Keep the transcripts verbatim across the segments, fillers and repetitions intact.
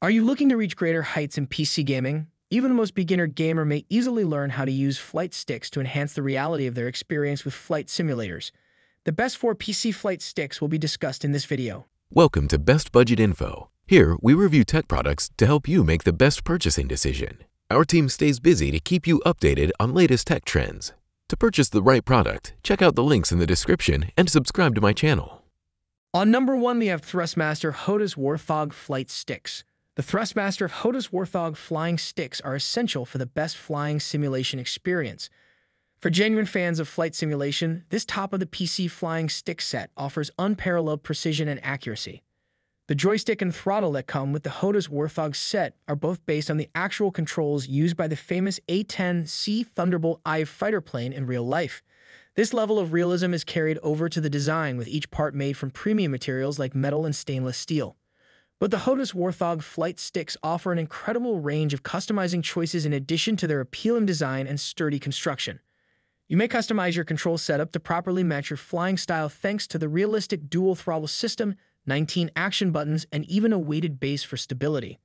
Are you looking to reach greater heights in P C gaming? Even the most beginner gamer may easily learn how to use flight sticks to enhance the reality of their experience with flight simulators. The best four P C flight sticks will be discussed in this video. Welcome to Best Budget Info. Here, we review tech products to help you make the best purchasing decision. Our team stays busy to keep you updated on latest tech trends. To purchase the right product, check out the links in the description and subscribe to my channel. On number one, we have Thrustmaster HOTAS Warthog Flight Sticks. The Thrustmaster HOTAS Warthog flying sticks are essential for the best flying simulation experience. For genuine fans of flight simulation, this top-of-the-P C flying stick set offers unparalleled precision and accuracy. The joystick and throttle that come with the HOTAS Warthog set are both based on the actual controls used by the famous A ten C Thunderbolt I fighter plane in real life. This level of realism is carried over to the design, with each part made from premium materials like metal and stainless steel. But the HOTAS Warthog flight sticks offer an incredible range of customizing choices in addition to their appealing design and sturdy construction. You may customize your control setup to properly match your flying style thanks to the realistic dual-throttle system, nineteen action buttons, and even a weighted base for stability.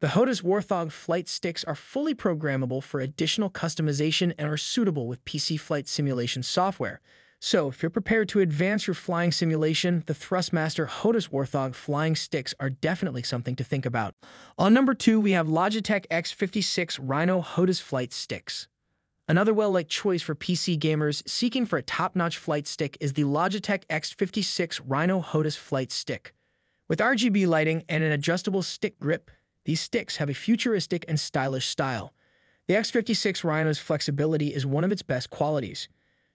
The HOTAS Warthog flight sticks are fully programmable for additional customization and are suitable with P C flight simulation software. So, if you're prepared to advance your flying simulation, the Thrustmaster HOTAS Warthog flying sticks are definitely something to think about. On number two, we have Logitech X fifty-six Rhino HOTAS Flight Sticks. Another well-liked choice for P C gamers seeking for a top-notch flight stick is the Logitech X fifty-six Rhino HOTAS Flight Stick. With R G B lighting and an adjustable stick grip, these sticks have a futuristic and stylish style. The X fifty-six Rhino's flexibility is one of its best qualities.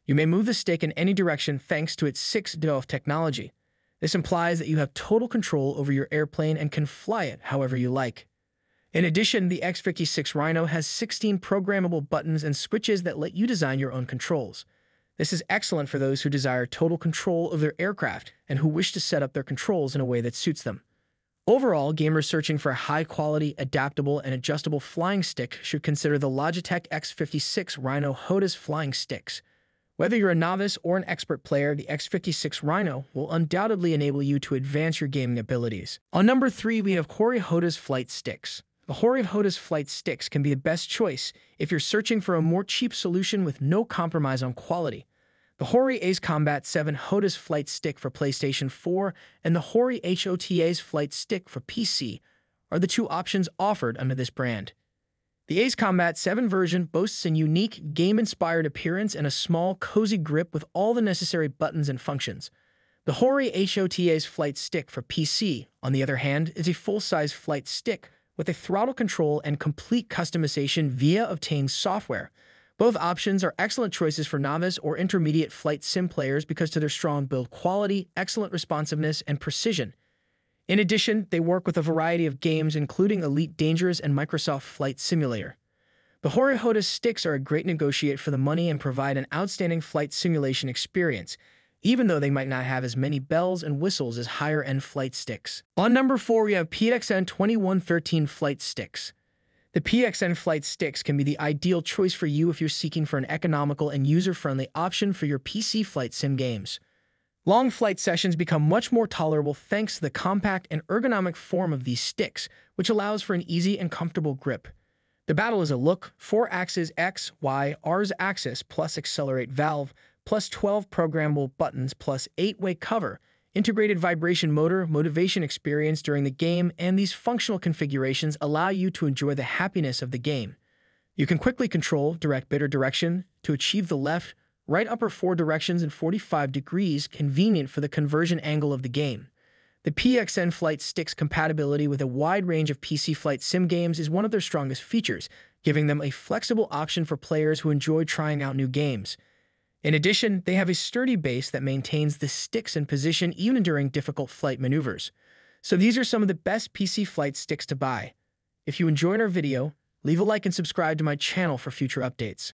You may move the stick in any direction thanks to its six D O F technology. This implies that you have total control over your airplane and can fly it however you like. In addition, the X fifty-six Rhino has sixteen programmable buttons and switches that let you design your own controls. This is excellent for those who desire total control of their aircraft and who wish to set up their controls in a way that suits them. Overall, gamers searching for a high-quality, adaptable, and adjustable flying stick should consider the Logitech X fifty-six Rhino HOTAS Flying Sticks. Whether you're a novice or an expert player, the X fifty-six Rhino will undoubtedly enable you to advance your gaming abilities. On number three, we have Hori HOTAS Flight Sticks. The Hori HOTAS Flight Sticks can be the best choice if you're searching for a more cheap solution with no compromise on quality. The Hori Ace Combat seven HOTAS Flight Stick for PlayStation four and the Hori HOTAS Flight Stick for P C are the two options offered under this brand. The Ace Combat seven version boasts an unique, game-inspired appearance and a small, cozy grip with all the necessary buttons and functions. The Hori HOTAS Flight Stick for P C, on the other hand, is a full-size flight stick with a throttle control and complete customization via obtained software. Both options are excellent choices for novice or intermediate flight sim players because of their strong build quality, excellent responsiveness, and precision. In addition, they work with a variety of games including Elite Dangerous and Microsoft Flight Simulator. The Hori HOTAS sticks are a great negotiate for the money and provide an outstanding flight simulation experience, even though they might not have as many bells and whistles as higher-end flight sticks. On number four, we have P X N twenty-one thirteen Flight Sticks. The P X N Flight Sticks can be the ideal choice for you if you're seeking for an economical and user-friendly option for your P C flight sim games. Long flight sessions become much more tolerable thanks to the compact and ergonomic form of these sticks, which allows for an easy and comfortable grip. The paddle is a look, four axes X, Y, R's axis plus accelerate valve, plus twelve programmable buttons, plus eight-way cover, integrated vibration motor, motivation experience during the game, and these functional configurations allow you to enjoy the happiness of the game. You can quickly control direct bitter direction to achieve the left, right upper four directions in forty-five degrees, convenient for the conversion angle of the game. The P X N Flight Stick's compatibility with a wide range of P C flight sim games is one of their strongest features, giving them a flexible option for players who enjoy trying out new games. In addition, they have a sturdy base that maintains the sticks in position even during difficult flight maneuvers. So these are some of the best P C flight sticks to buy. If you enjoyed our video, leave a like and subscribe to my channel for future updates.